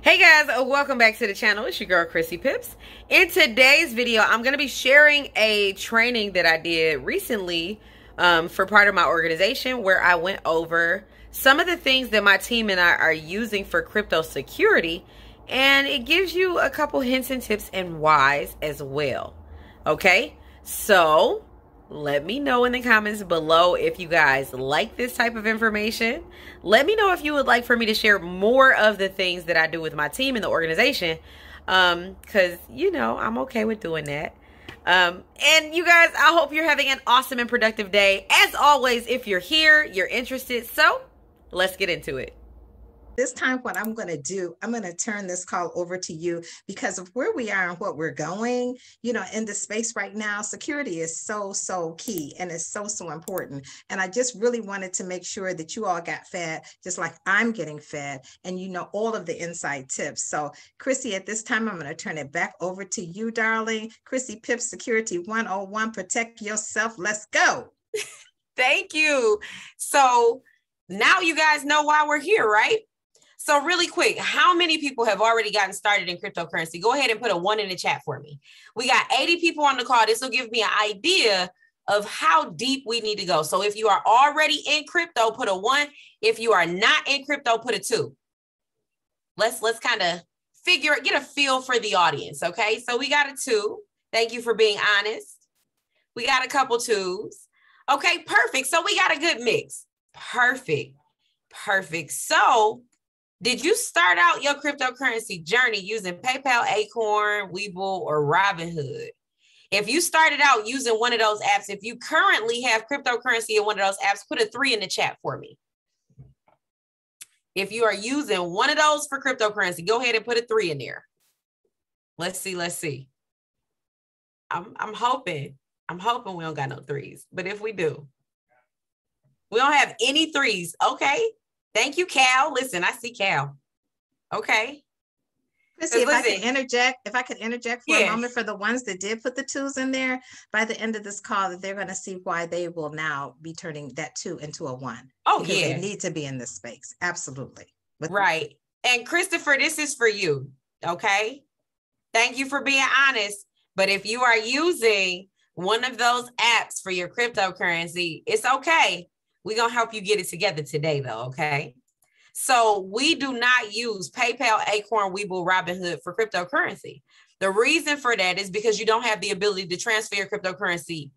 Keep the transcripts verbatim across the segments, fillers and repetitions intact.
Hey guys, welcome back to the channel. It's your girl Chrissy Pips. In today's video, I'm going to be sharing a training that I did recently um, for part of my organization where I went over some of the things that my team and I are using for crypto security, and it gives you a couple hints and tips and whys as well. Okay, so let me know in the comments below if you guys like this type of information. Let me know if you would like for me to share more of the things that I do with my team in the organization. Um, cause you know, I'm okay with doing that. Um, and you guys, I hope you're having an awesome and productive day. As always, if you're here, you're interested. So let's get into it. This time, what I'm going to do, I'm going to turn this call over to you because of where we are and what we're going, you know, in the space right now. Security is so, so key and it's so, so important. And I just really wanted to make sure that you all got fed, just like I'm getting fed, and you know, all of the inside tips. So Chrissy, at this time, I'm going to turn it back over to you, darling. Chrissy Pips, Security one oh one, protect yourself. Let's go. Thank you. So now you guys know why we're here, right? So really quick, how many people have already gotten started in cryptocurrency? Go ahead and put a one in the chat for me. We got eighty people on the call. This will give me an idea of how deep we need to go. So if you are already in crypto, put a one. If you are not in crypto, put a two. Let's, let's kind of figure it, get a feel for the audience, okay? So we got a two. Thank you for being honest. We got a couple twos. Okay, perfect. So we got a good mix. Perfect, perfect. So did you start out your cryptocurrency journey using PayPal, Acorn, Webull, or Robinhood? If you started out using one of those apps, if you currently have cryptocurrency in one of those apps, put a three in the chat for me. If you are using one of those for cryptocurrency, go ahead and put a three in there. Let's see, let's see. I'm, I'm hoping, I'm hoping we don't got no threes, but if we do, we don't have any threes, okay? Thank you, Cal. Listen, I see Cal. Okay. Chrissy, if listen. I could interject, if I could interject for yes. a moment for the ones that did put the twos in there, by the end of this call, that they're going to see why they will now be turning that two into a one. Oh, yeah. They need to be in this space. Absolutely. With right. And Christopher, this is for you. Okay. Thank you for being honest. But if you are using one of those apps for your cryptocurrency, it's okay. We're going to help you get it together today, though, okay? So we do not use PayPal, Acorn, Webull, Robinhood for cryptocurrency. The reason for that is because you don't have the ability to transfer your cryptocurrency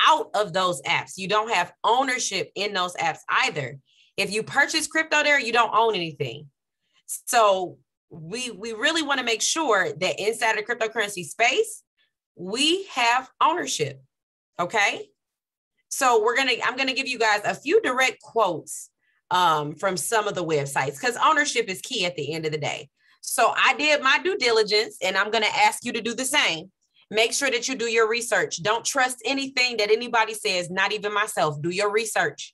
out of those apps. You don't have ownership in those apps either. If you purchase crypto there, you don't own anything. So we, we really want to make sure that inside of the cryptocurrency space, we have ownership, okay? So we're going to, I'm going to give you guys a few direct quotes um, from some of the websites because ownership is key at the end of the day. So I did my due diligence and I'm going to ask you to do the same. Make sure that you do your research. Don't trust anything that anybody says, not even myself. Do your research,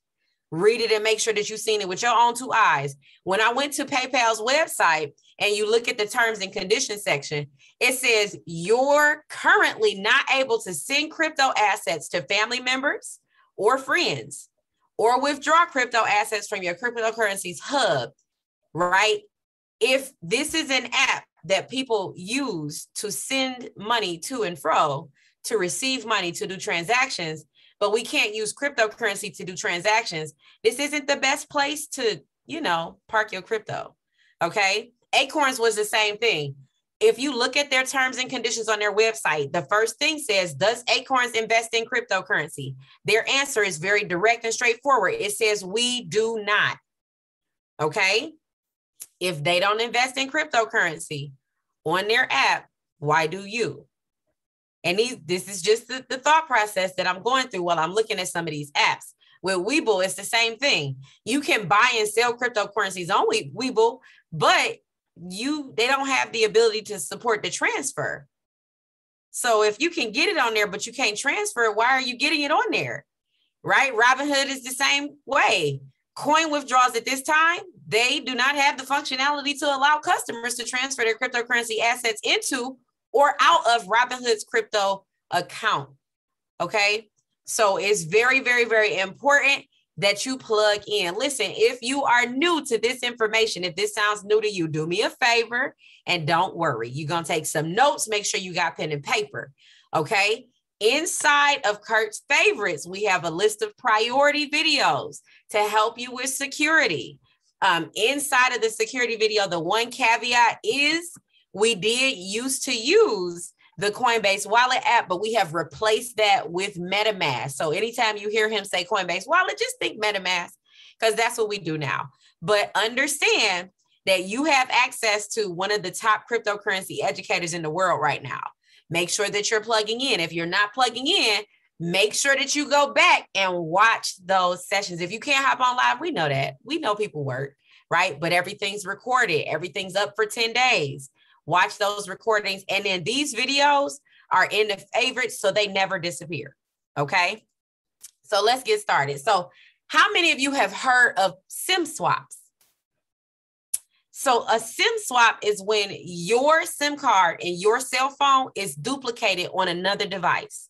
read it and make sure that you've seen it with your own two eyes. When I went to PayPal's website and you look at the terms and conditions section, it says you're currently not able to send crypto assets to family members or friends, or withdraw crypto assets from your cryptocurrency's hub, right? If this is an app that people use to send money to and fro, to receive money, to do transactions, but we can't use cryptocurrency to do transactions, this isn't the best place to, you know, park your crypto, okay? Acorns was the same thing. If you look at their terms and conditions on their website, the first thing says, does Acorns invest in cryptocurrency? Their answer is very direct and straightforward. It says, we do not. Okay. If they don't invest in cryptocurrency on their app, why do you? And these, this is just the, the thought process that I'm going through while I'm looking at some of these apps. With Webull, it's the same thing. You can buy and sell cryptocurrencies on Webull, but you they don't have the ability to support the transfer. So if you can get it on there, but you can't transfer it, why are you getting it on there? Right? Robinhood is the same way. Coin withdrawals at this time, they do not have the functionality to allow customers to transfer their cryptocurrency assets into or out of Robinhood's crypto account. Okay. So it's very, very, very important. that you plug in. Listen, if you are new to this information, if this sounds new to you, do me a favor and don't worry. You're going to take some notes. Make sure you got pen and paper. Okay. Inside of Kurt's favorites, we have a list of priority videos to help you with security. Um, inside of the security video, the one caveat is we did used to use the Coinbase Wallet app, but we have replaced that with MetaMask. So anytime you hear him say Coinbase Wallet, just think MetaMask, because that's what we do now. But understand that you have access to one of the top cryptocurrency educators in the world right now. Make sure that you're plugging in. If you're not plugging in, make sure that you go back and watch those sessions. If you can't hop on live, we know that. We know people work, right? But everything's recorded. Everything's up for ten days. Watch those recordings. And then these videos are in the favorites, so they never disappear. Okay. So let's get started. So how many of you have heard of SIM swaps? So a SIM swap is when your SIM card and your cell phone is duplicated on another device.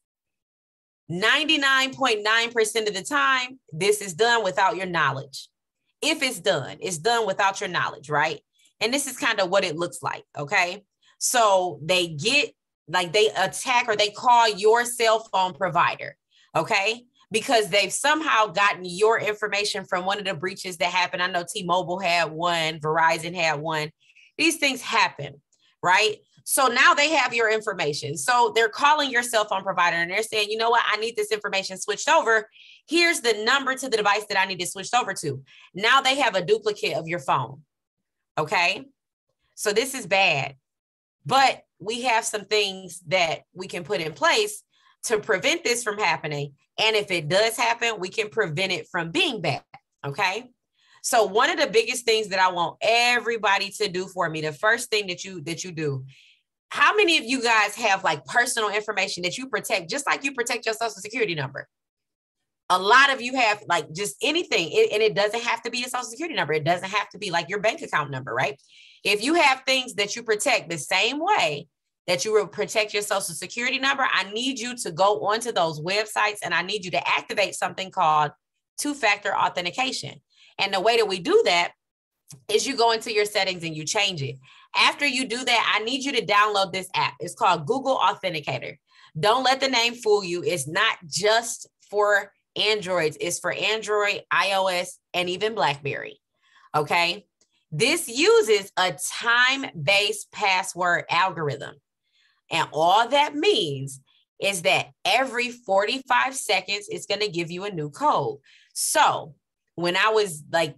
ninety-nine point nine percent of the time, this is done without your knowledge. If it's done, it's done without your knowledge, right? And this is kind of what it looks like, okay? So they get, like they attack or they call your cell phone provider, okay? Because they've somehow gotten your information from one of the breaches that happened. I know T-Mobile had one, Verizon had one. These things happen, right? So now they have your information. So they're calling your cell phone provider and they're saying, you know what, I need this information switched over. Here's the number to the device that I need it switched over to. Now they have a duplicate of your phone. Okay, so this is bad, but we have some things that we can put in place to prevent this from happening. And if it does happen, we can prevent it from being bad. Okay, so one of the biggest things that I want everybody to do for me, the first thing that you that you do, how many of you guys have like personal information that you protect, just like you protect your social security number? A lot of you have like just anything, it, and it doesn't have to be a social security number. It doesn't have to be like your bank account number, right? If you have things that you protect the same way that you will protect your social security number, I need you to go onto those websites and I need you to activate something called two-factor authentication. And the way that we do that is you go into your settings and you change it. After you do that, I need you to download this app. It's called Google Authenticator. Don't let the name fool you. It's not just for Androids. Is for Android, iOS, and even BlackBerry. Okay. This uses a time-based password algorithm. And all that means is that every forty-five seconds, it's going to give you a new code. So when I was like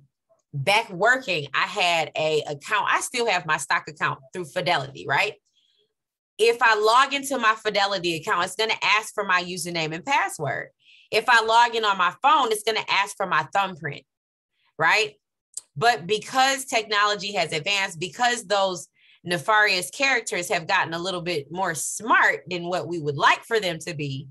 back working, I had a account. I still have my stock account through Fidelity, right? If I log into my Fidelity account, it's going to ask for my username and password. If I log in on my phone, it's going to ask for my thumbprint, right? But because technology has advanced, because those nefarious characters have gotten a little bit more smart than what we would like for them to be,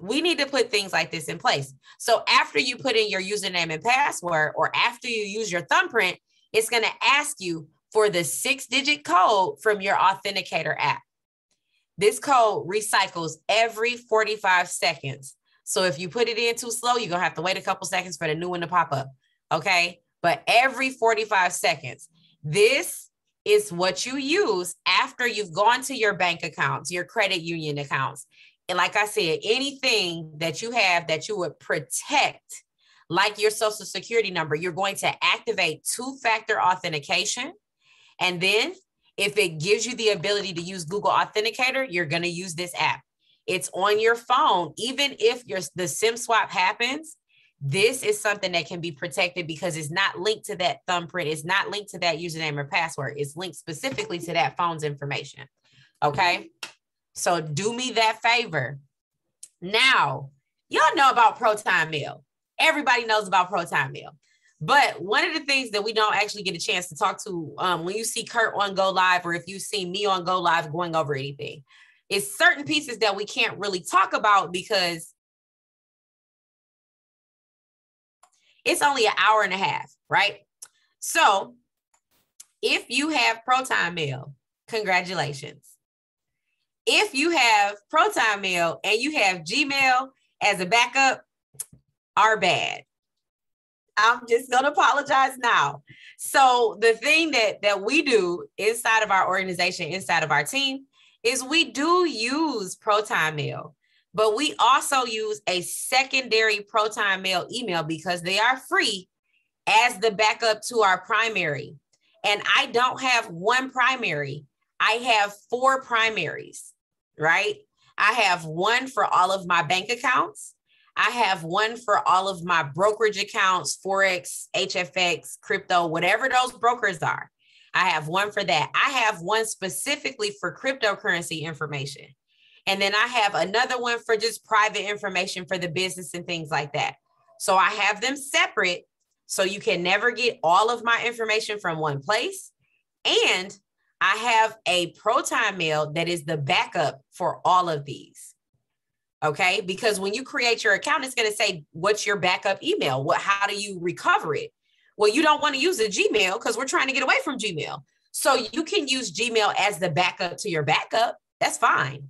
we need to put things like this in place. So after you put in your username and password, or after you use your thumbprint, it's going to ask you for the six-digit code from your authenticator app. This code recycles every forty-five seconds. So if you put it in too slow, you're going to have to wait a couple seconds for the new one to pop up. Okay. But every forty-five seconds, this is what you use after you've gone to your bank accounts, your credit union accounts. And like I said, anything that you have that you would protect, like your social security number, you're going to activate two-factor authentication. And then if it gives you the ability to use Google Authenticator, you're going to use this app. It's on your phone. Even if your, the SIM swap happens, this is something that can be protected because it's not linked to that thumbprint. It's not linked to that username or password. It's linked specifically to that phone's information. Okay. So do me that favor. Now, y'all know about ProtonMail. Everybody knows about ProtonMail. But one of the things that we don't actually get a chance to talk to um, when you see Kurt on Go Live, or if you see me on Go Live going over anything, it's certain pieces that we can't really talk about because it's only an hour and a half, right? So if you have ProtonMail, congratulations. If you have ProtonMail and you have Gmail as a backup, our bad. I'm just going to apologize now. So the thing that, that we do inside of our organization, inside of our team, is we do use ProtonMail, but we also use a secondary ProtonMail email because they are free as the backup to our primary. And I don't have one primary. I have four primaries, right? I have one for all of my bank accounts. I have one for all of my brokerage accounts, Forex, H F X, crypto, whatever those brokers are. I have one for that. I have one specifically for cryptocurrency information. And then I have another one for just private information for the business and things like that. So I have them separate. So you can never get all of my information from one place. And I have a ProtonMail that is the backup for all of these. Okay. Because when you create your account, it's going to say, what's your backup email? What, how do you recover it? Well, you don't want to use a Gmail because we're trying to get away from Gmail. So you can use Gmail as the backup to your backup. That's fine.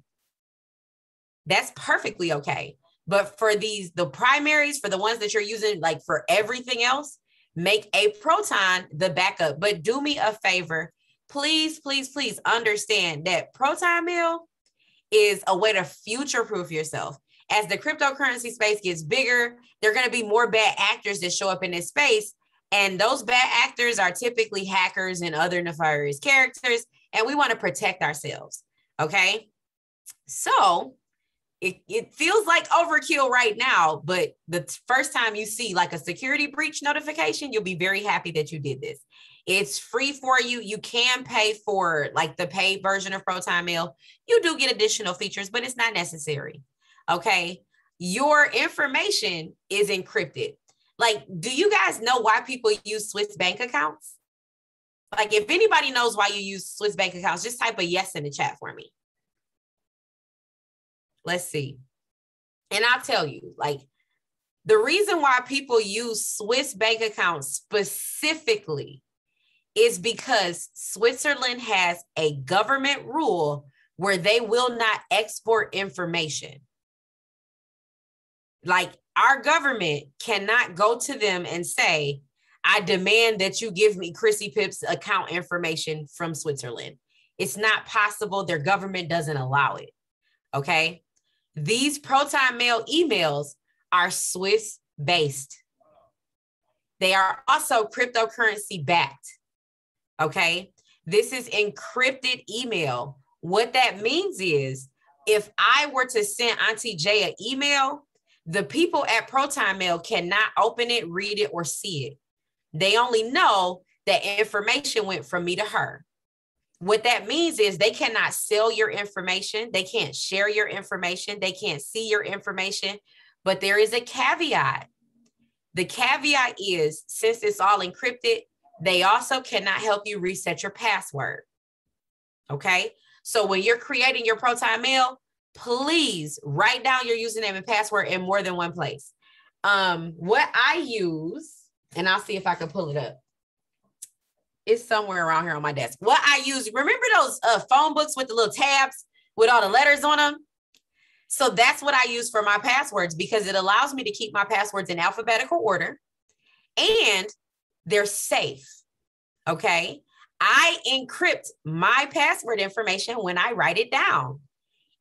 That's perfectly okay. But for these, the primaries, for the ones that you're using, like for everything else, make a Proton the backup. But do me a favor, please, please, please understand that ProtonMail is a way to future-proof yourself. As the cryptocurrency space gets bigger, there are going to be more bad actors that show up in this space. And those bad actors are typically hackers and other nefarious characters. And we want to protect ourselves. Okay. So it, it feels like overkill right now, but the first time you see like a security breach notification, you'll be very happy that you did this. It's free for you. You can pay for like the paid version of ProtonMail. You do get additional features, but it's not necessary. Okay. Your information is encrypted. Like, do you guys know why people use Swiss bank accounts? Like, if anybody knows why you use Swiss bank accounts, just type a yes in the chat for me. Let's see. And I'll tell you, like, the reason why people use Swiss bank accounts specifically is because Switzerland has a government rule where they will not export information. Like, our government cannot go to them and say, I demand that you give me Chrissy Pips account information from Switzerland. It's not possible. Their government doesn't allow it. Okay. These ProtonMail emails are Swiss based. They are also cryptocurrency backed. Okay. This is encrypted email. What that means is if I were to send Auntie Jay an email, the people at ProtonMail cannot open it, read it, or see it. They only know that information went from me to her. What that means is they cannot sell your information. They can't share your information. They can't see your information. But there is a caveat. The caveat is, since it's all encrypted, they also cannot help you reset your password. Okay? So when you're creating your ProtonMail, please write down your username and password in more than one place. Um, what I use, and I'll see if I can pull it up. It's somewhere around here on my desk. What I use, remember those uh, phone books with the little tabs with all the letters on them? So that's what I use for my passwords because it allows me to keep my passwords in alphabetical order and they're safe, okay? I encrypt my password information when I write it down.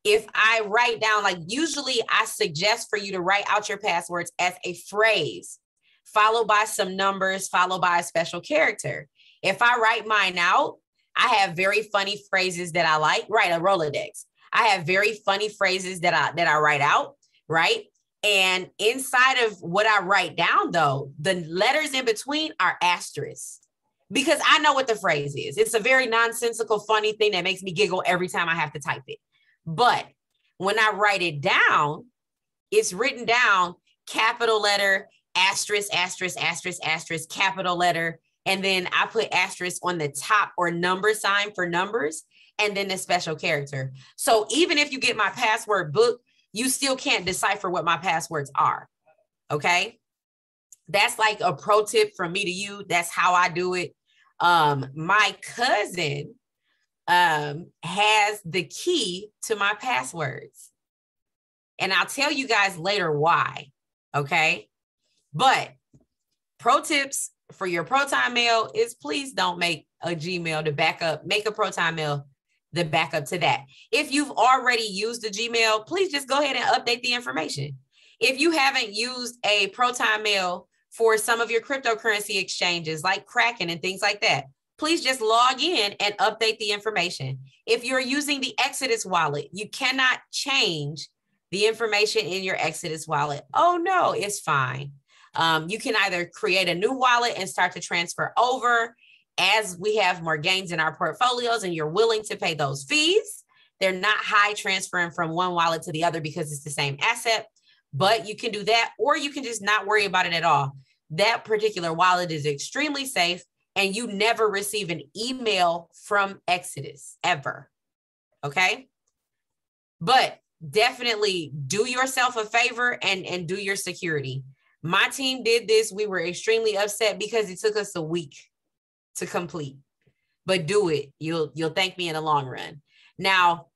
If I write down, like usually I suggest for you to write out your passwords as a phrase, followed by some numbers, followed by a special character. If I write mine out, I have very funny phrases that I like, right? A Rolodex. I have very funny phrases that I, that I write out, right? And inside of what I write down though, the letters in between are asterisks because I know what the phrase is. It's a very nonsensical, funny thing that makes me giggle every time I have to type it. But when I write it down, it's written down capital letter, asterisk, asterisk, asterisk, asterisk, capital letter. And then I put asterisk on the top or number sign for numbers and then the special character. So even if you get my password book, you still can't decipher what my passwords are. Okay. That's like a pro tip from me to you. That's how I do it. Um, my cousin um, has the key to my passwords. And I'll tell you guys later why. Okay. But Pro tips for your ProtonMail is please don't make a Gmail the backup. Make a ProtonMail the backup to that. If you've already used the Gmail, please just go ahead and update the information. If you haven't used a ProtonMail for some of your cryptocurrency exchanges like Kraken and things like that, please just log in and update the information. If you're using the Exodus wallet, you cannot change the information in your Exodus wallet. Oh no, it's fine. Um, you can either create a new wallet and start to transfer over as we have more gains in our portfolios and you're willing to pay those fees. They're not high transferring from one wallet to the other because it's the same asset, but you can do that, or you can just not worry about it at all. That particular wallet is extremely safe and you never receive an email from Exodus ever, okay? But definitely do yourself a favor and, and do your security. My team did this. We were extremely upset because it took us a week to complete, but do it. You'll, you'll thank me in the long run. Now,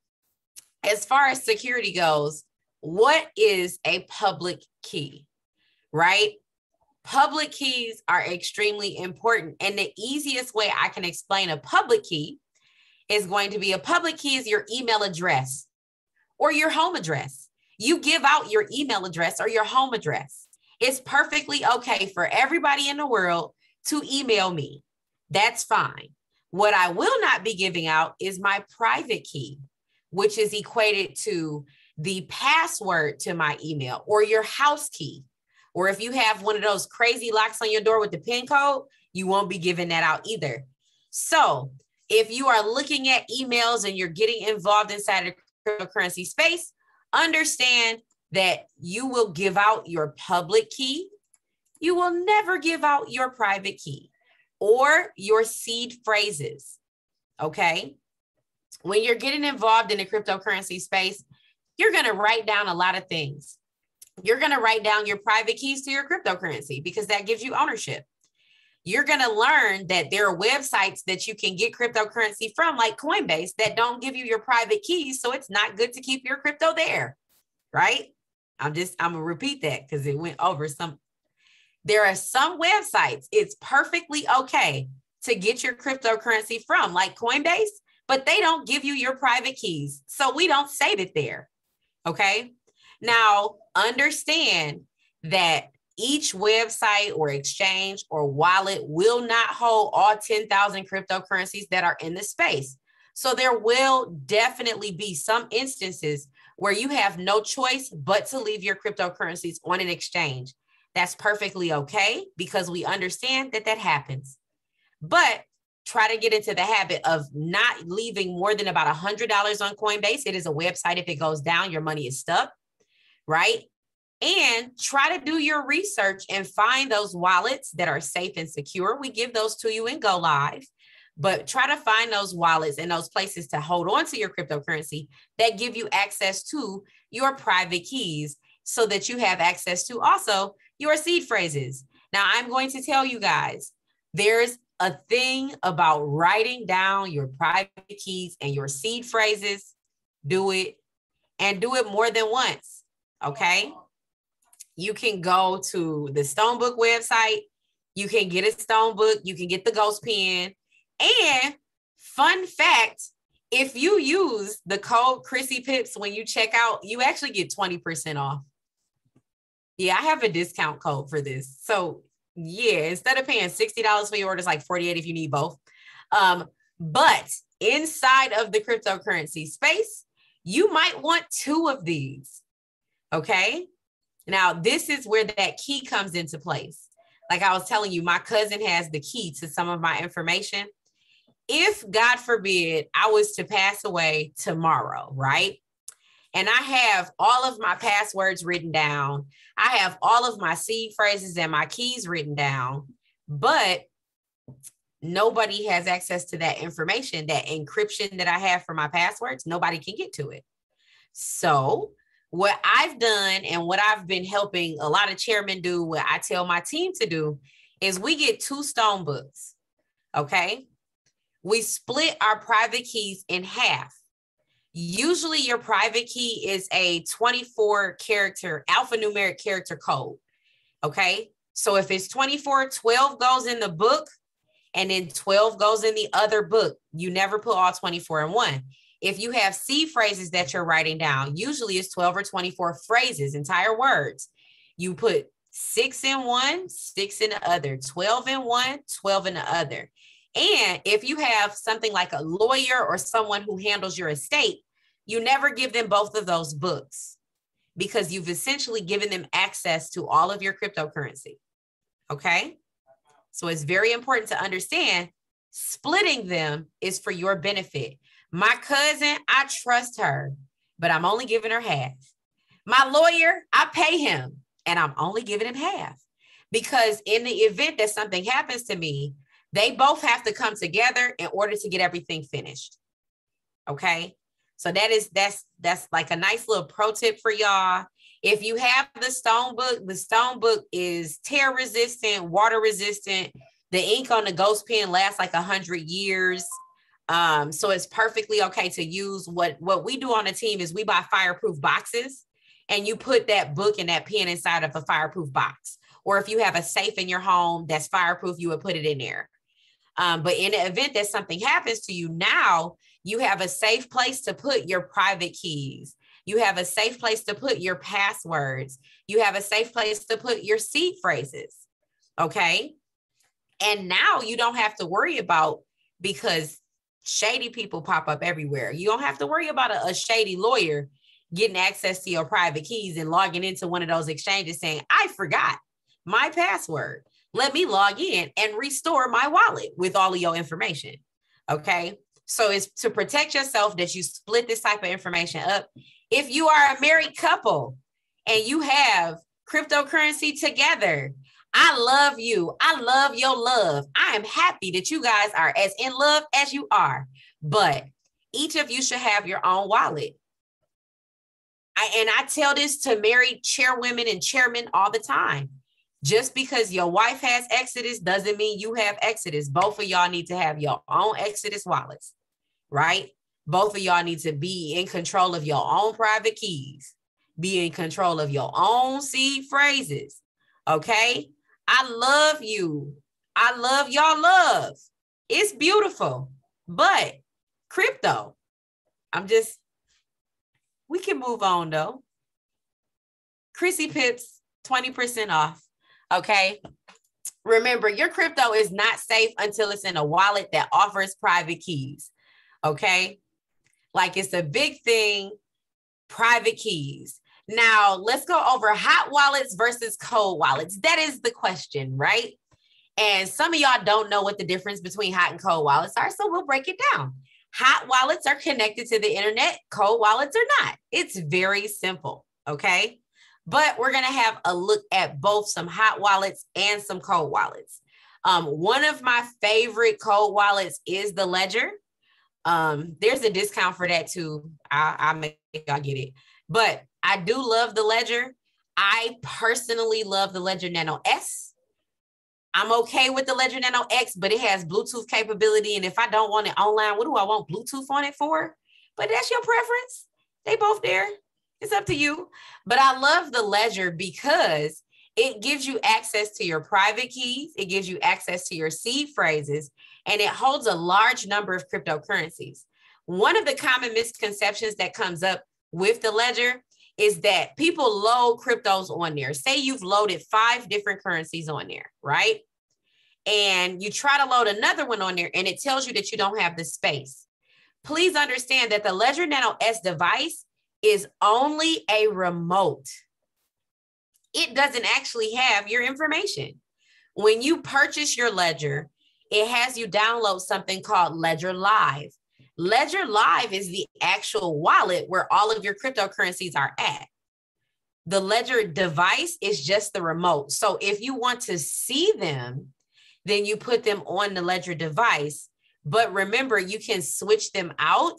as far as security goes, what is a public key, right? Public keys are extremely important. And the easiest way I can explain a public key is going to be a public key is your email address or your home address. You give out your email address or your home address. It's perfectly okay for everybody in the world to email me. That's fine. What I will not be giving out is my private key, which is equated to the password to my email or your house key. Or if you have one of those crazy locks on your door with the pin code, you won't be giving that out either. So if you are looking at emails and you're getting involved inside of cryptocurrency space, understand that you will give out your public key. You will never give out your private key or your seed phrases, okay? When you're getting involved in the cryptocurrency space, you're gonna write down a lot of things. You're gonna write down your private keys to your cryptocurrency because that gives you ownership. You're gonna learn that there are websites that you can get cryptocurrency from, like Coinbase, that don't give you your private keys, so it's not good to keep your crypto there, right? I'm just, I'm gonna repeat that because it went over some. There are some websites it's perfectly okay to get your cryptocurrency from, like Coinbase, but they don't give you your private keys. So we don't save it there, okay? Now, understand that each website or exchange or wallet will not hold all ten thousand cryptocurrencies that are in the space. So there will definitely be some instances where you have no choice but to leave your cryptocurrencies on an exchange. That's perfectly okay because we understand that that happens. But try to get into the habit of not leaving more than about one hundred dollars on Coinbase. It is a website. If it goes down, your money is stuck, right? And try to do your research and find those wallets that are safe and secure. We give those to you in Go Live, but try to find those wallets and those places to hold on to your cryptocurrency that give you access to your private keys so that you have access to also your seed phrases. Now, I'm going to tell you guys, there's a thing about writing down your private keys and your seed phrases. Do it, and do it more than once, okay? You can go to the Stonebook website. You can get a Stonebook. You can get the ghost pen. And fun fact, if you use the code Chrissy Pips when you check out, you actually get twenty percent off. Yeah, I have a discount code for this. So yeah, instead of paying sixty dollars for your orders, like forty-eight if you need both. Um, but inside of the cryptocurrency space, you might want two of these, okay? Now, this is where that key comes into place. Like I was telling you, my cousin has the key to some of my information. If, God forbid, I was to pass away tomorrow, right? And I have all of my passwords written down. I have all of my seed phrases and my keys written down, but nobody has access to that information, that encryption that I have for my passwords. Nobody can get to it. So what I've done and what I've been helping a lot of chairmen do, what I tell my team to do, is we get two Stonebooks, okay? We split our private keys in half. Usually your private key is a twenty-four character alphanumeric character code, okay? So if it's twenty-four, twelve goes in the book and then twelve goes in the other book. You never put all twenty-four in one. If you have seed phrases that you're writing down, usually it's twelve or twenty-four phrases, entire words. You put six in one, six in the other, twelve in one, twelve in the other. And if you have something like a lawyer or someone who handles your estate, you never give them both of those books because you've essentially given them access to all of your cryptocurrency, okay? So it's very important to understand splitting them is for your benefit. My cousin, I trust her, but I'm only giving her half. My lawyer, I pay him and I'm only giving him half because in the event that something happens to me, they both have to come together in order to get everything finished, okay? So that is, that's, that's like a nice little pro tip for y'all. If you have the Stonebook, the Stonebook is tear resistant, water resistant. The ink on the ghost pen lasts like a hundred years. Um, so it's perfectly okay to use. What, what we do on the team is we buy fireproof boxes and you put that book and that pen inside of a fireproof box. Or if you have a safe in your home that's fireproof, you would put it in there. Um, but in the event that something happens to you now, you have a safe place to put your private keys. You have a safe place to put your passwords. You have a safe place to put your seed phrases, okay? And now you don't have to worry about, because shady people pop up everywhere. You don't have to worry about a, a shady lawyer getting access to your private keys and logging into one of those exchanges saying, I forgot my password. Let me log in and restore my wallet with all of your information, okay? So it's to protect yourself that you split this type of information up. If you are a married couple and you have cryptocurrency together, I love you. I love your love. I am happy that you guys are as in love as you are, but each of you should have your own wallet. I, and I tell this to married chairwomen and chairmen all the time. Just because your wife has Exodus doesn't mean you have Exodus. Both of y'all need to have your own Exodus wallets, right? Both of y'all need to be in control of your own private keys, be in control of your own seed phrases, okay? I love you. I love y'all love. It's beautiful, but crypto, I'm just, we can move on though. Chrissy Pips, twenty percent off. Okay. Remember, your crypto is not safe until it's in a wallet that offers private keys. Okay. Like it's a big thing, private keys. Now let's go over hot wallets versus cold wallets. That is the question, right? And some of y'all don't know what the difference between hot and cold wallets are. So we'll break it down. Hot wallets are connected to the internet. Cold wallets are not. It's very simple. Okay. But we're going to have a look at both some hot wallets and some cold wallets. Um, one of my favorite cold wallets is the Ledger. Um, there's a discount for that too. I, I make y'all get it. But I do love the Ledger. I personally love the Ledger Nano S. I'm okay with the Ledger Nano X, but it has Bluetooth capability. And if I don't want it online, what do I want Bluetooth on it for? But that's your preference. They both there. It's up to you. But I love the Ledger because it gives you access to your private keys. It gives you access to your seed phrases, and it holds a large number of cryptocurrencies. One of the common misconceptions that comes up with the Ledger is that people load cryptos on there. Say you've loaded five different currencies on there, right? And you try to load another one on there and it tells you that you don't have the space. Please understand that the Ledger Nano S device is only a remote. It doesn't actually have your information. When you purchase your Ledger, it has you download something called Ledger Live. Ledger Live is the actual wallet where all of your cryptocurrencies are at. The Ledger device is just the remote. So if you want to see them, then you put them on the Ledger device. But remember, you can switch them out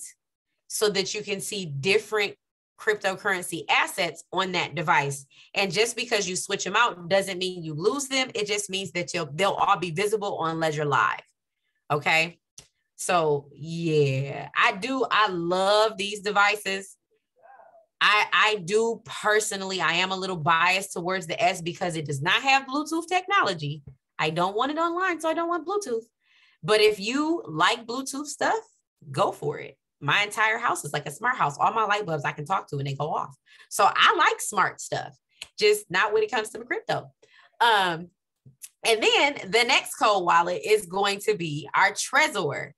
so that you can see different cryptocurrency assets on that device. And just because you switch them out doesn't mean you lose them. It just means that you'll, they'll all be visible on Ledger Live, okay? So yeah, I do, I love these devices. I, I do personally, I am a little biased towards the S because it does not have Bluetooth technology. I don't want it online, so I don't want Bluetooth. But if you like Bluetooth stuff, go for it. My entire house is like a smart house. All my light bulbs I can talk to and they go off. So I like smart stuff, just not when it comes to crypto. Um, and then the next cold wallet is going to be our Trezor.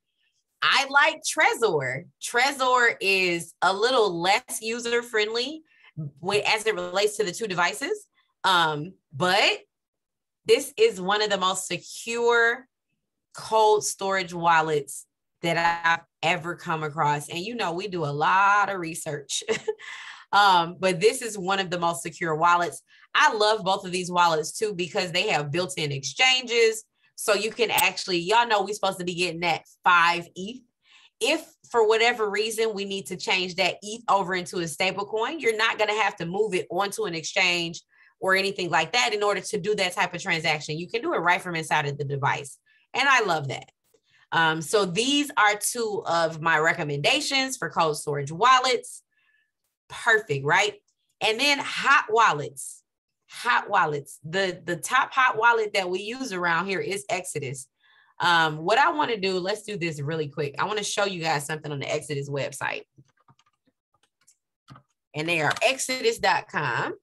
I like Trezor. Trezor is a little less user-friendly when, as it relates to the two devices. Um, but this is one of the most secure cold storage wallets that I've ever come across. And you know, we do a lot of research, um, but this is one of the most secure wallets. I love both of these wallets too, because they have built-in exchanges. So you can actually, y'all know we're supposed to be getting that five E T H. If for whatever reason, we need to change that E T H over into a stable coin, you're not gonna have to move it onto an exchange or anything like that in order to do that type of transaction. You can do it right from inside of the device. And I love that. Um, so these are two of my recommendations for cold storage wallets. Perfect, right? And then hot wallets, hot wallets. The, the top hot wallet that we use around here is Exodus. Um, what I want to do, let's do this really quick. I want to show you guys something on the Exodus website. And they are exodus dot com.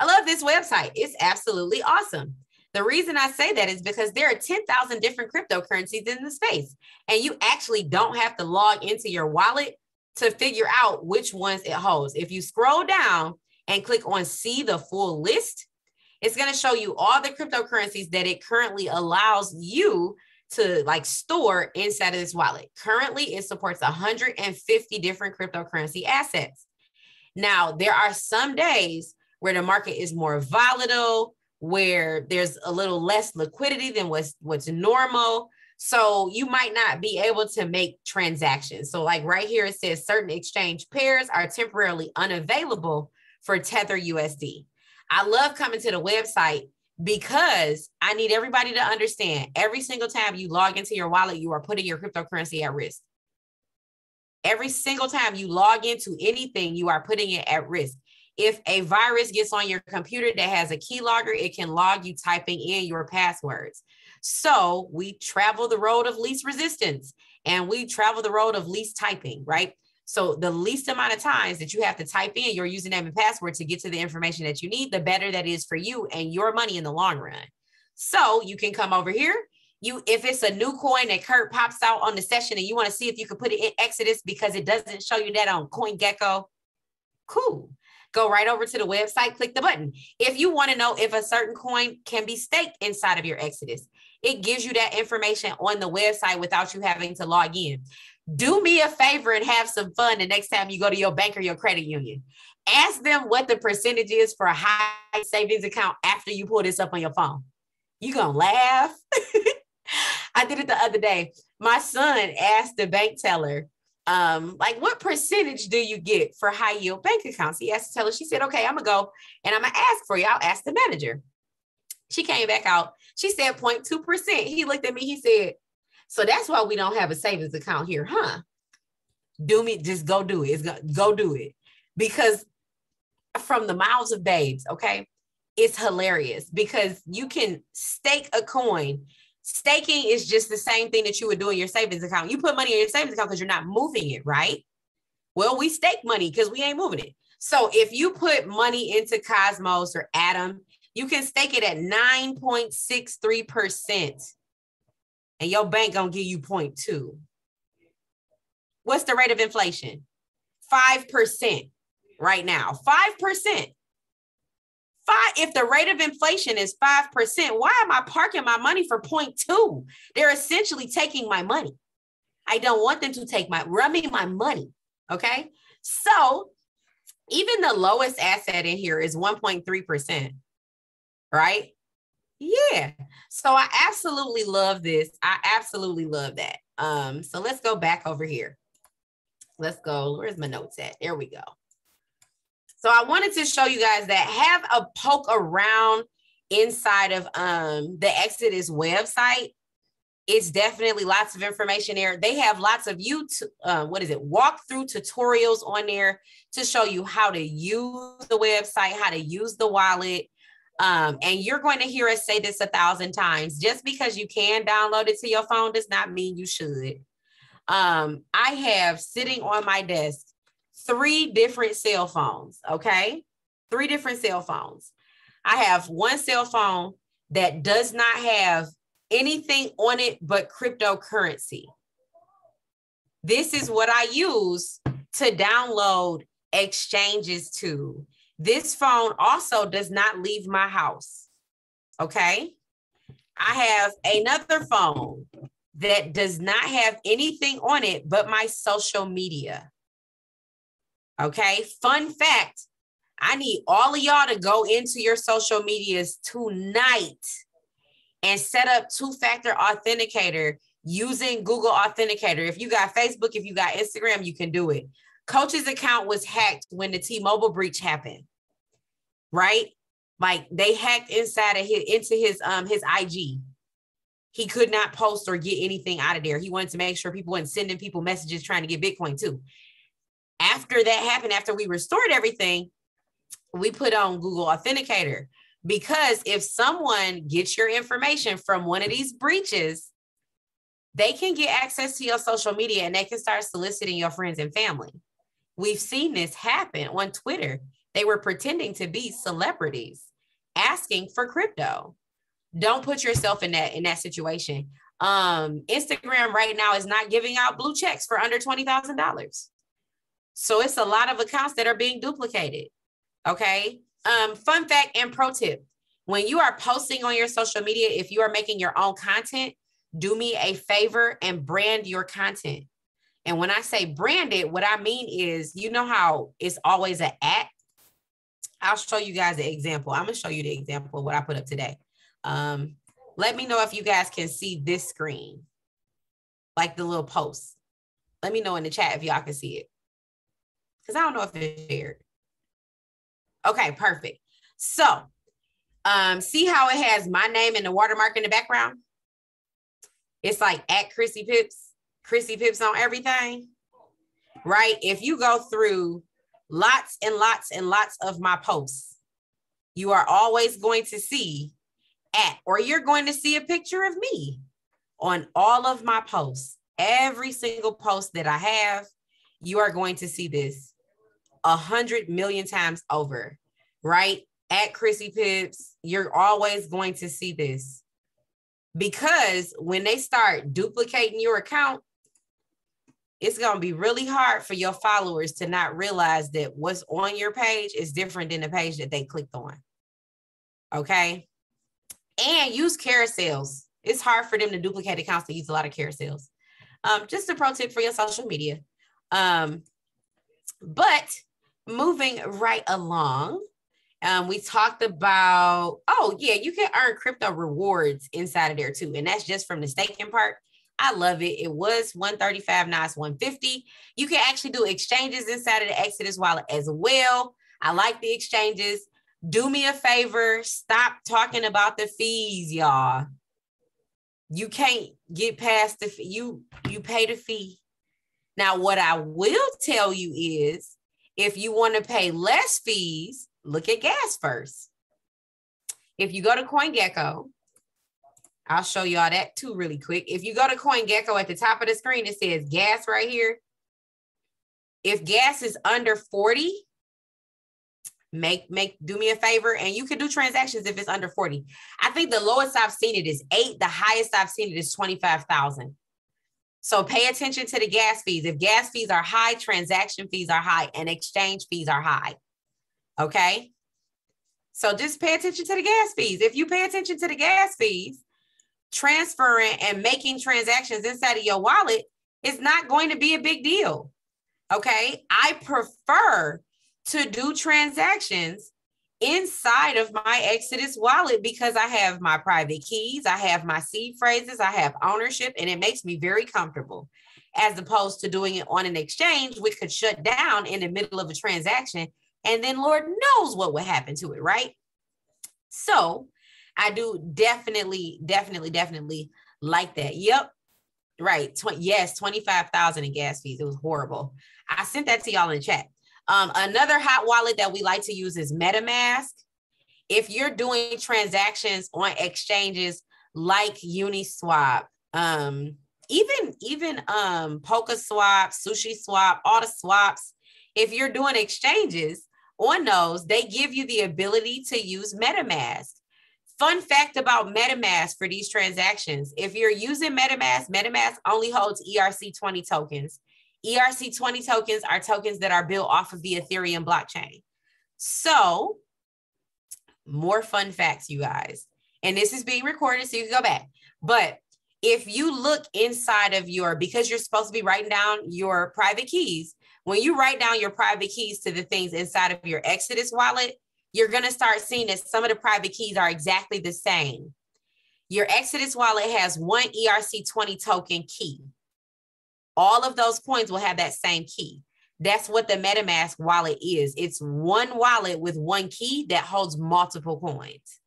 I love this website. It's absolutely awesome. The reason I say that is because there are ten thousand different cryptocurrencies in the space, and you actually don't have to log into your wallet to figure out which ones it holds. If you scroll down and click on see the full list, it's going to show you all the cryptocurrencies that it currently allows you to like store inside of this wallet. Currently, it supports one hundred fifty different cryptocurrency assets. Now, there are some days where the market is more volatile, where there's a little less liquidity than what's what's normal. So you might not be able to make transactions. So like right here, it says certain exchange pairs are temporarily unavailable for Tether U S D. I love coming to the website because I need everybody to understand every single time you log into your wallet, you are putting your cryptocurrency at risk. Every single time you log into anything, you are putting it at risk. If a virus gets on your computer that has a keylogger, it can log you typing in your passwords. So we travel the road of least resistance and we travel the road of least typing, right? So the least amount of times that you have to type in your username and password to get to the information that you need, the better that is for you and your money in the long run. So you can come over here. You, if it's a new coin that Kurt pops out on the session and you want to see if you could put it in Exodus because it doesn't show you that on CoinGecko, cool. Go right over to the website, click the button. If you want to know if a certain coin can be staked inside of your Exodus, it gives you that information on the website without you having to log in. Do me a favor and have some fun the next time you go to your bank or your credit union. Ask them what the percentage is for a high savings account after you pull this up on your phone. You're going to laugh. I did it the other day. My son asked the bank teller, Um, like what percentage do you get for high yield bank accounts? He asked to tell her, she said, okay, I'm gonna go and I'm gonna ask for you. I'll ask the manager. She came back out. She said zero point two percent. He looked at me, he said, so that's why we don't have a savings account here, huh? Do me, just go do it. It's go, go do it. Because from the mouths of babes, okay, it's hilarious because you can stake a coin. Staking is just the same thing that you would do in your savings account. You put money in your savings account because you're not moving it, right? Well, we stake money because we ain't moving it. So if you put money into Cosmos or Atom, you can stake it at nine point six three percent and your bank gonna give you zero point two. What's the rate of inflation? five percent right now, five percent. Five, if the rate of inflation is five percent, why am I parking my money for zero point two? They're essentially taking my money. I don't want them to take my, rubbing my money, okay? So even the lowest asset in here is one point three percent, right? Yeah, so I absolutely love this. I absolutely love that. Um, so let's go back over here. Let's go, where's my notes at? There we go. So I wanted to show you guys that. Have a poke around inside of um, the Exodus website. it's definitely lots of information there. They have lots of YouTube, uh, what is it, walkthrough tutorials on there to show you how to use the website, how to use the wallet. Um, and you're going to hear us say this a thousand times. Just because you can download it to your phone does not mean you should. Um, I have sitting on my desk three different cell phones, okay? Three different cell phones. I have one cell phone that does not have anything on it but cryptocurrency. This is what I use to download exchanges to. This phone also does not leave my house, okay? I have another phone that does not have anything on it but my social media, okay? Fun fact, I need all of y'all to go into your social medias tonight and set up two-factor authenticator using Google Authenticator. If you got Facebook, if you got Instagram, you can do it. Coach's account was hacked when the T-Mobile breach happened, right? Like they hacked inside of his, into his um his I G. He could not post or get anything out of there. He wanted to make sure people weren't sending people messages trying to get Bitcoin too. After that happened, after we restored everything, we put on Google Authenticator, because if someone gets your information from one of these breaches, they can get access to your social media and they can start soliciting your friends and family. We've seen this happen on Twitter. They were pretending to be celebrities asking for crypto. Don't put yourself in that, in that situation. Um, Instagram right now is not giving out blue checks for under twenty thousand dollars. So it's a lot of accounts that are being duplicated, okay? Um, fun fact and pro tip, when you are posting on your social media, if you are making your own content, do me a favor and brand your content. And when I say brand it, what I mean is, you know how it's always an at? I'll show you guys an example. I'm gonna show you the example of what I put up today. Um, let me know if you guys can see this screen, like the little post. Let me know in the chat if y'all can see it, because I don't know if it's shared. Okay, perfect. So um, see how it has my name and the watermark in the background? It's like at Chrissy Pips, Chrissy Pips on everything, right? If you go through lots and lots and lots of my posts, you are always going to see at, or you're going to see a picture of me on all of my posts. Every single post that I have, you are going to see this a hundred million times over, right? At Chrissy Pips, you're always going to see this. Because when they start duplicating your account, it's going to be really hard for your followers to not realize that what's on your page is different than the page that they clicked on. Okay. And use carousels. It's hard for them to duplicate accounts that use a lot of carousels. Um, just a pro tip for your social media. Um, but moving right along. Um, we talked about, oh yeah, you can earn crypto rewards inside of there too. And that's just from the staking part. I love it. It was one thirty-five, now it's one fifty. You can actually do exchanges inside of the Exodus wallet as well. I like the exchanges. Do me a favor, stop talking about the fees, y'all. You can't get past the fee, you, you pay the fee. Now, what I will tell you is, if you want to pay less fees, look at gas first. If you go to CoinGecko, I'll show y'all that too really quick. If you go to CoinGecko at the top of the screen, it says gas right here. If gas is under forty, make, make, do me a favor, and you can do transactions if it's under forty. I think the lowest I've seen it is eight. The highest I've seen it is twenty-five thousand. So pay attention to the gas fees. If gas fees are high, transaction fees are high, and exchange fees are high. Okay, so just pay attention to the gas fees. If you pay attention to the gas fees, transferring and making transactions inside of your wallet is not going to be a big deal. Okay, I prefer to do transactions inside of my Exodus wallet because I have my private keys, I have my seed phrases, I have ownership, and it makes me very comfortable, as opposed to doing it on an exchange, which could shut down in the middle of a transaction. And then Lord knows what would happen to it, right? So I do definitely, definitely, definitely like that. Yep. Right. twenty, yes. twenty-five thousand in gas fees. It was horrible. I sent that to y'all in chat. Um, another hot wallet that we like to use is MetaMask. If you're doing transactions on exchanges like Uniswap, um, even, even um, PolkaSwap, SushiSwap, all the swaps, if you're doing exchanges on those, they give you the ability to use MetaMask. Fun fact about MetaMask for these transactions. If you're using MetaMask, MetaMask only holds E R C twenty tokens. E R C twenty tokens are tokens that are built off of the Ethereum blockchain. So more fun facts, you guys. And this is being recorded, so you can go back. But if you look inside of your, because you're supposed to be writing down your private keys, when you write down your private keys to the things inside of your Exodus wallet, you're going to start seeing that some of the private keys are exactly the same. Your Exodus wallet has one E R C twenty token key. All of those coins will have that same key. That's what the MetaMask wallet is. It's one wallet with one key that holds multiple coins.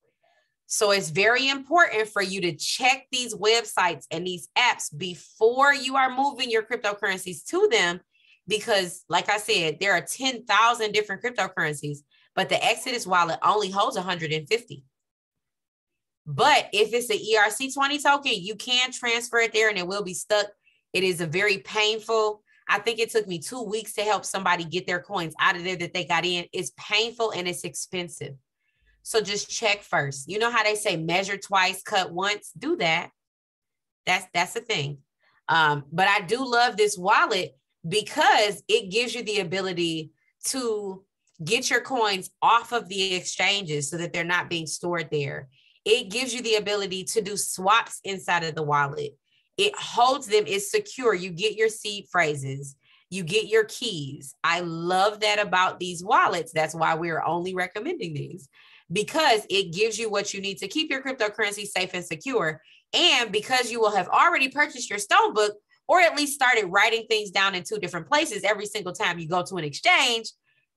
So it's very important for you to check these websites and these apps before you are moving your cryptocurrencies to them, because like I said, there are ten thousand different cryptocurrencies. But the Exodus wallet only holds one hundred fifty. But if it's an E R C twenty token, you can transfer it there and it will be stuck. It is a very painful. I think it took me two weeks to help somebody get their coins out of there that they got in. It's painful and it's expensive. So just check first. You know how they say measure twice, cut once? Do that. That's, that's the thing. Um, but I do love this wallet because it gives you the ability to get your coins off of the exchanges so that they're not being stored there. It gives you the ability to do swaps inside of the wallet. It holds them, it's secure. You get your seed phrases, you get your keys. I love that about these wallets. That's why we're only recommending these, because it gives you what you need to keep your cryptocurrency safe and secure. And because you will have already purchased your Stonebook, or at least started writing things down in two different places every single time you go to an exchange,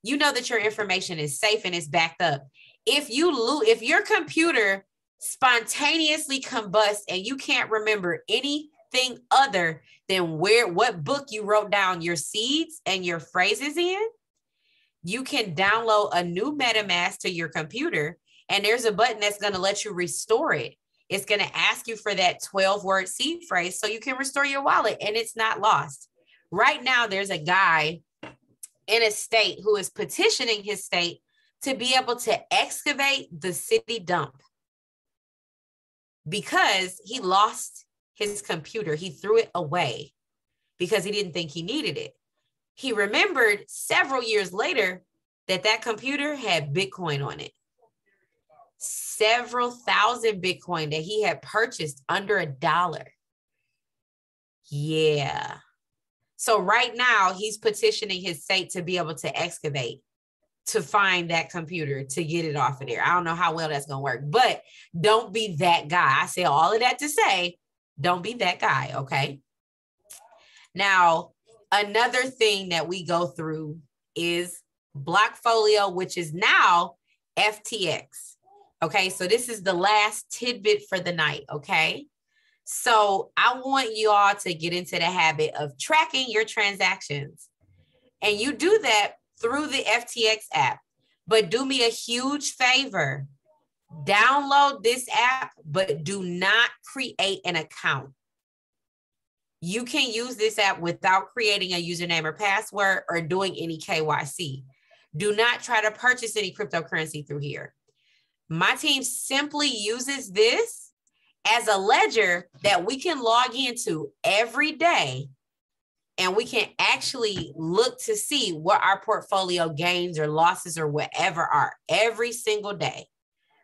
you know that your information is safe and it's backed up. If you lose, if your computer spontaneously combusts and you can't remember anything other than where, what book you wrote down your seeds and your phrases in, you can download a new MetaMask to your computer, and there's a button that's going to let you restore it. It's going to ask you for that twelve word seed phrase so you can restore your wallet and it's not lost. Right now, there's a guy in a state who is petitioning his state to be able to excavate the city dump because he lost his computer. He threw it away because he didn't think he needed it. He remembered several years later that that computer had Bitcoin on it. Several thousand Bitcoin that he had purchased under a dollar. Yeah. So right now he's petitioning his state to be able to excavate, to find that computer, to get it off of there. I don't know how well that's going to work, but don't be that guy. I say all of that to say, don't be that guy. Okay. Now, another thing that we go through is Blockfolio, which is now F T X. Okay. So this is the last tidbit for the night. Okay. So I want you all to get into the habit of tracking your transactions. And you do that through the F T X app. But do me a huge favor. Download this app, but do not create an account. You can use this app without creating a username or password or doing any K Y C. Do not try to purchase any cryptocurrency through here. My team simply uses this as a ledger that we can log into every day, and we can actually look to see what our portfolio gains or losses or whatever are every single day.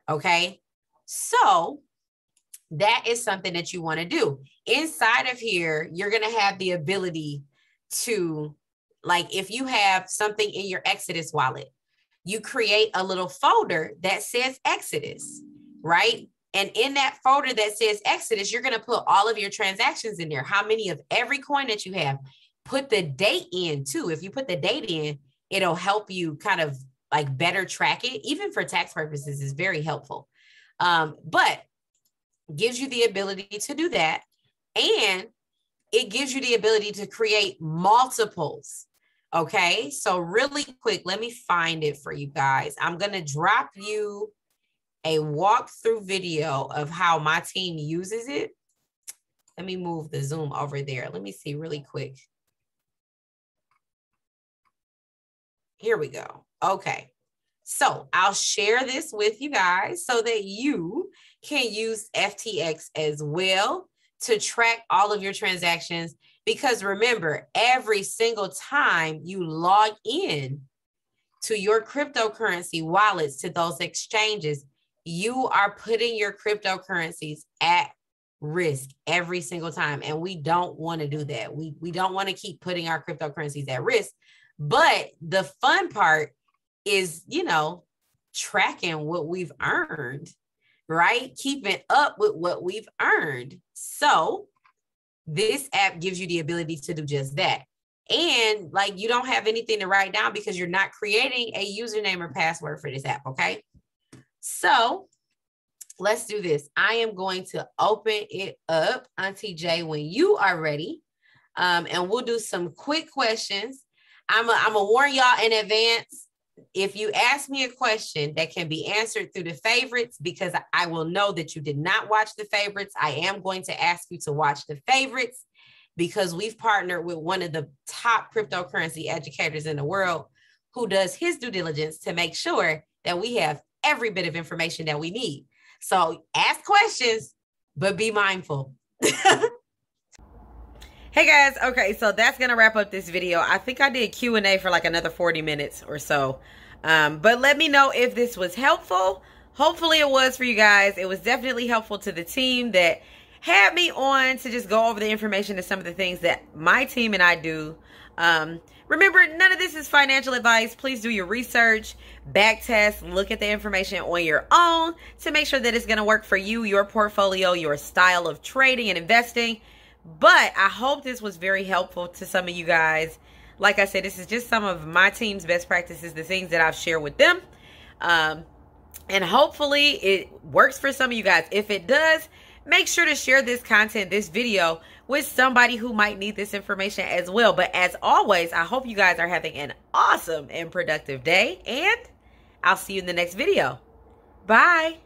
Okay. So that is something that you want to do. Inside of here, you're going to have the ability to, like, if you have something in your Exodus wallet, you create a little folder that says Exodus, right? And in that folder that says Exodus, you're going to put all of your transactions in there. How many of every coin that you have, put the date in too. If you put the date in, it'll help you kind of like better track it. Even for tax purposes, it's very helpful. Um, but gives you the ability to do that. And it gives you the ability to create multiples. Okay, so really quick, let me find it for you guys. I'm going to drop you a walkthrough video of how my team uses it. Let me move the Zoom over there. Let me see really quick. Here we go. Okay, so I'll share this with you guys so that you can use F T X as well to track all of your transactions. Because remember, every single time you log in to your cryptocurrency wallets, to those exchanges, you are putting your cryptocurrencies at risk every single time. And we don't want to do that. We, we don't want to keep putting our cryptocurrencies at risk. But the fun part is, you know, tracking what we've earned, right? Keeping up with what we've earned. So this app gives you the ability to do just that. And like, you don't have anything to write down because you're not creating a username or password for this app, okay? So let's do this. I am going to open it up, Auntie J, when you are ready. Um, and we'll do some quick questions. I'm gonna warn y'all in advance. If you ask me a question that can be answered through the favorites, because I will know that you did not watch the favorites, I am going to ask you to watch the favorites because we've partnered with one of the top cryptocurrency educators in the world who does his due diligence to make sure that we have every bit of information that we need. So ask questions, but be mindful. Hey guys, okay, so that's gonna wrap up this video. I think I did Q and A for like another forty minutes or so. Um, but let me know if this was helpful. Hopefully it was for you guys. It was definitely helpful to the team that had me on to just go over the information and some of the things that my team and I do. Um, remember, none of this is financial advice. Please do your research, back test, look at the information on your own to make sure that it's gonna work for you, your portfolio, your style of trading and investing. But I hope this was very helpful to some of you guys. Like I said, this is just some of my team's best practices, the things that I've shared with them. Um, and hopefully it works for some of you guys. If it does, make sure to share this content, this video, with somebody who might need this information as well. But as always, I hope you guys are having an awesome and productive day. And I'll see you in the next video. Bye.